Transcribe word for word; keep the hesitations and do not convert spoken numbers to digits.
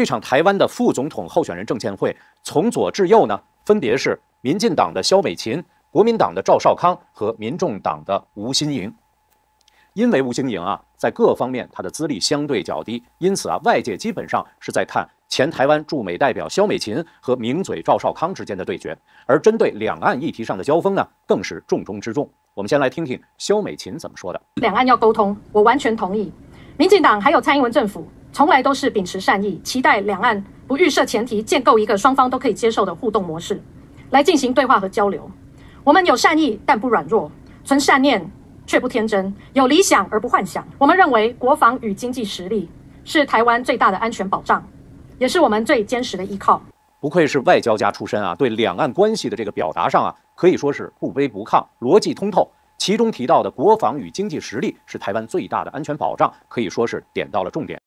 这场台湾的副总统候选人政见会，从左至右呢，分别是民进党的萧美琴、国民党的赵少康和民众党的吴欣盈。因为吴欣盈啊，在各方面他的资历相对较低，因此啊，外界基本上是在看前台湾驻美代表萧美琴和名嘴赵少康之间的对决，而针对两岸议题上的交锋呢，更是重中之重。我们先来听听萧美琴怎么说的。两岸要沟通，我完全同意。民进党还有蔡英文政府，从来都是秉持善意，期待两岸不预设前提，建构一个双方都可以接受的互动模式，来进行对话和交流。我们有善意，但不软弱；存善念，却不天真；有理想而不幻想。我们认为，国防与经济实力是台湾最大的安全保障，也是我们最坚实的依靠。不愧是外交家出身啊，对两岸关系的这个表达上啊，可以说是不卑不亢，逻辑通透。其中提到的国防与经济实力是台湾最大的安全保障，可以说是点到了重点。